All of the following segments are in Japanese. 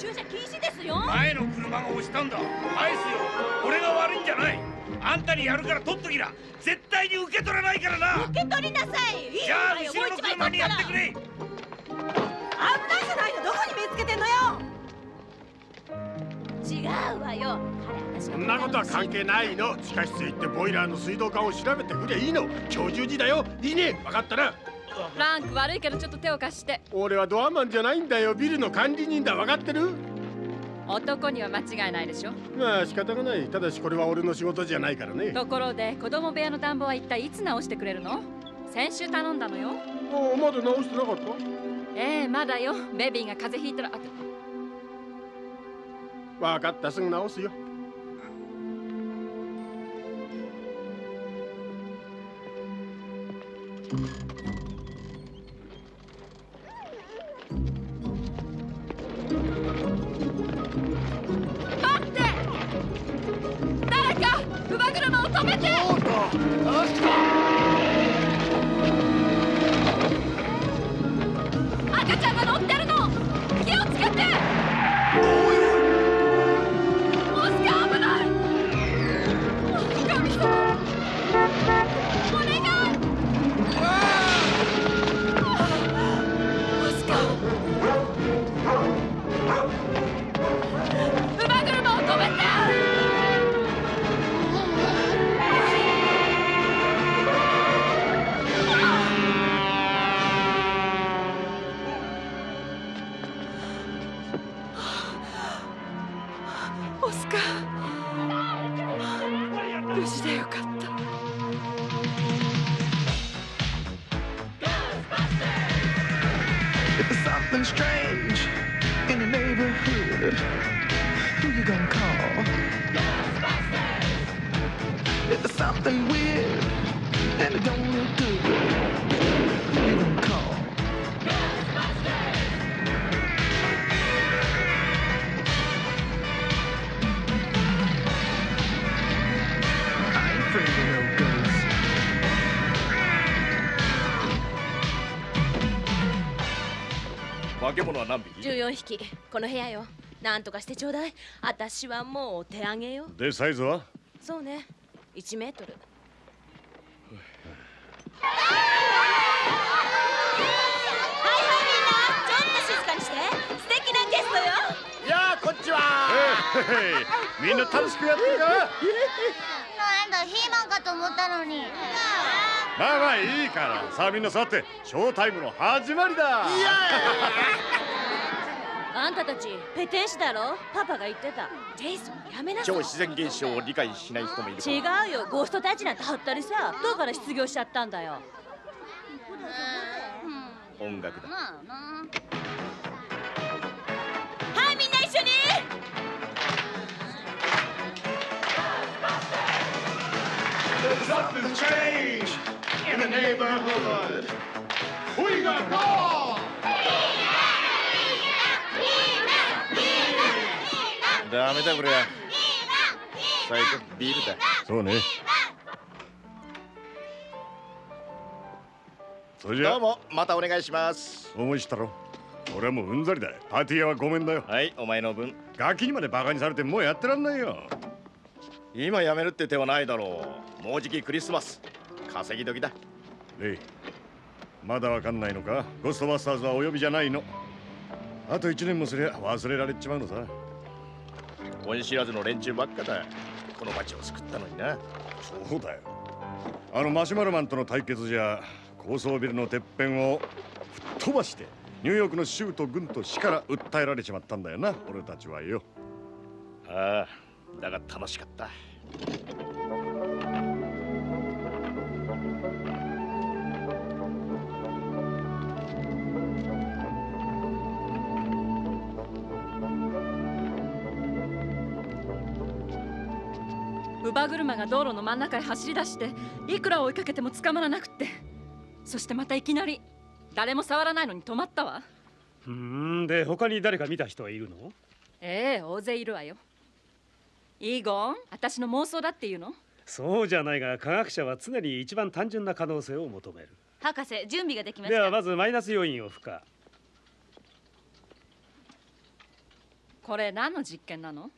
駐車禁止ですよ。前の車が押したんだ。返すよ。俺が悪いんじゃない。あんたにやるから取っときな。絶対に受け取らないからな。受け取りなさい。じゃあ後ろの車にやってくれ。危ないじゃないの。どこに目つけてんのよ。違うわよ。そんなことは関係ないの。地下室へ行ってボイラーの水道管を調べてくりゃいいの。今日10時だよ。いいね。分かったな。フランク、悪いけどちょっと手を貸して。俺はドアマンじゃないんだよ。ビルの管理人だ。分かってる。男には間違いないでしょ。まあ仕方がない。ただしこれは俺の仕事じゃないからね。ところで子供部屋の暖房は一体いつ直してくれるの。先週頼んだのよ。ああ、まだ直してなかった。ええ、まだよ。ベビーが風邪ひいたら。分かった、すぐ直すよ。14匹、この部屋よ。なんとかしてちょうだい。私はもうお手上げよ。で、サイズはそうね、1メートル。はいはい、みんな、ちょっと静かにして。素敵なゲストよ。いやー、こっちはー。みんな楽しくやってるか。なんだ、ヒーマンかと思ったのに。まあまあいいから。さあみんな座って、ショータイムの始まりだ。いやーあんたたちペテン師だろ。パパが言ってた。ジェイソン、やめなさい。超自然現象を理解しない人もいる。違うよ、ゴーストたちなんてはったりさ。どうから失業しちゃったんだよ。音楽だ。はい、みんな一緒に。ダメだこれは。最初ビールだ。そうね。それじゃどうもまたお願いします。思いしたろ。俺はもううんざりだ。パーティー屋はごめんだよ。はい、お前の分。ガキにまでバカにされてもうやってらんないよ。今やめるって手はないだろう。もうじきクリスマス。稼ぎ時だ。レイ、まだわかんないのか。ゴーストバスターズはお呼びじゃないの。あと1年もすりゃ忘れられちまうのさ。恩知らずの連中ばっかだ。この町を救ったのにな。そうだよ。あのマシュマロマンとの対決じゃ高層ビルのてっぺんを吹っ飛ばしてニューヨークの州と軍と市から訴えられちまったんだよな、俺たちはよ。ああ、だが楽しかった。乳母車が道路の真ん中へ走り出していくら追いかけても捕まらなくって、そしてまたいきなり誰も触らないのに止まったわ。で他に誰か見た人はいるの。ええ、大勢いるわよ。イーゴン、私の妄想だっていうの。そうじゃないが、科学者は常に一番単純な可能性を求める。博士、準備ができました。ではまずマイナス要因を付加。これ何の実験なの？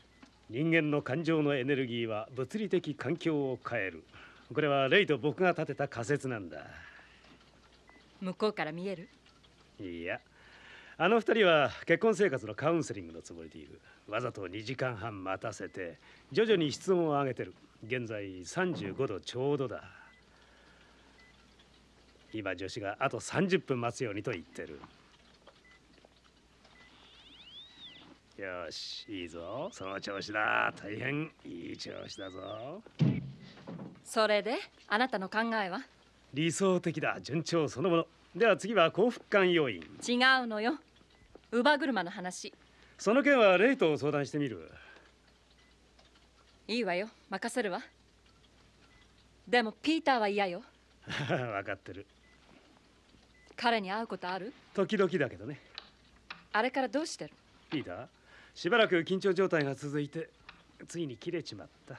人間の感情のエネルギーは物理的環境を変える。これはレイと僕が立てた仮説なんだ。向こうから見える？いや、あの二人は結婚生活のカウンセリングのつもりでいる。わざと2時間半待たせて徐々に室温を上げてる。現在35度ちょうどだ。今女子があと30分待つようにと言ってる。よし、いいぞ、その調子だ。大変いい調子だぞ。それであなたの考えは？理想的だ、順調そのもの。では次は幸福感要因。違うのよ、乳母車の話。その件はレイと相談してみる。いいわよ、任せるわ。でもピーターは嫌よ。分かってる。彼に会うことある？時々だけどね。あれからどうしてる？ピーター、しばらく緊張状態が続いてついに切れちまった。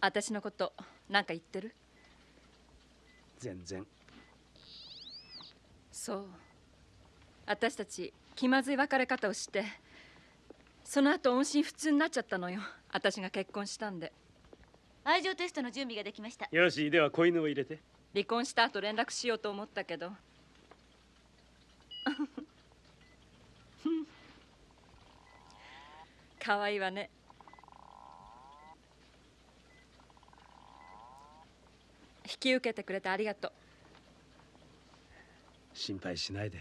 私のこと何か言ってる？全然。そう、私たち気まずい別れ方をして、その後音信不通になっちゃったのよ。私が結婚したんで。愛情テストの準備ができました。よし、では子犬を入れて。離婚した後連絡しようと思ったけどかわいいわね。引き受けてくれてありがとう。心配しないで。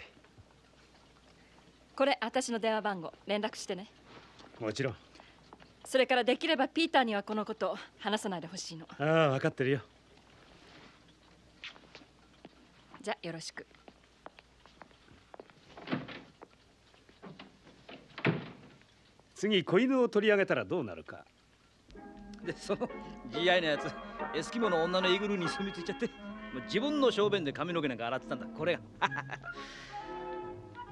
これ私の電話番号、連絡してね。もちろん。それからできればピーターにはこのことを話さないでほしいの。ああ、分かってるよ。じゃあよろしく。次、子犬を取り上げたらどうなるか。で、その GI のやつ、エスキモの女のイグルに住み着いちゃって、自分の小便で髪の毛なんか洗ってたんだ、これが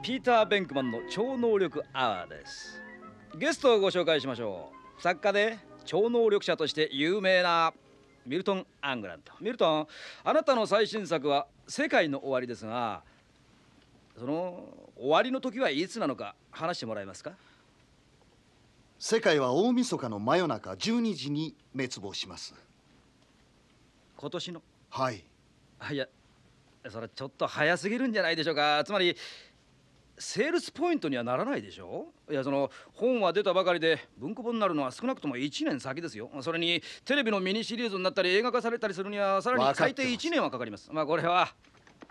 ピーター・ベンクマンの超能力アワーです。ゲストをご紹介しましょう。作家で超能力者として有名なミルトン・アングラント。ミルトン、あなたの最新作は世界の終わりですが、その終わりの時はいつなのか話してもらえますか？世界は大晦日の真夜中12時に滅亡します。今年の？はい。いや、それちょっと早すぎるんじゃないでしょうか。つまりセールスポイントにはならないでしょう。いや、その本は出たばかりで文庫本になるのは少なくとも1年先ですよ。それにテレビのミニシリーズになったり映画化されたりするにはさらに最低1年はかかります。まあこれは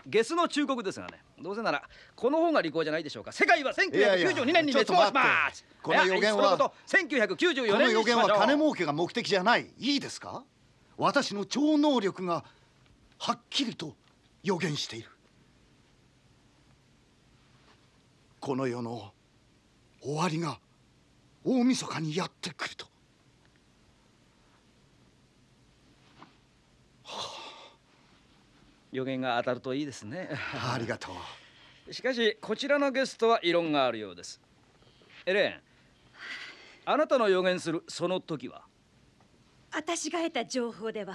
ゲスの忠告ですがね。どうせならこの方が利口じゃないでしょうか。世界は1992年に滅亡します。この予言は1994年にしましょう。この予言は金儲けが目的じゃない。いいですか、私の超能力がはっきりと予言している。この世の終わりが大晦日にやってくると。予言が当たるといいですね。ありがとう。しかしこちらのゲストは異論があるようです。エレン、あなたの予言するその時は？私が得た情報では、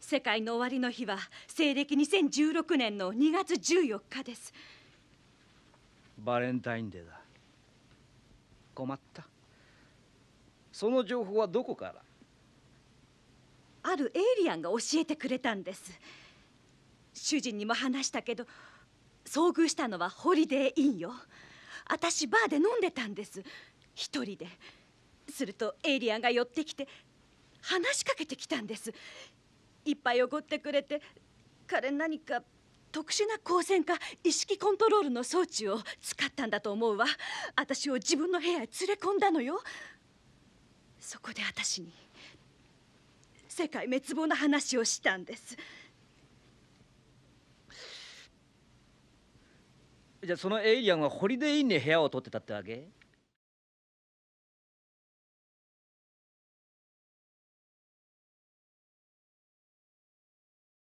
世界の終わりの日は西暦2016年の2月14日です。バレンタインデーだ。困った。その情報はどこから？あるエイリアンが教えてくれたんです。主人にも話したけど、遭遇したのはホリデーインよ。私バーで飲んでたんです、一人で。するとエイリアンが寄ってきて話しかけてきたんです。いっぱいおごってくれて、彼何か特殊な光線か意識コントロールの装置を使ったんだと思うわ。私を自分の部屋へ連れ込んだのよ。そこで私に世界滅亡の話をしたんです。じゃあそのエイリアンはホリデーインに部屋を取ってたってわけ？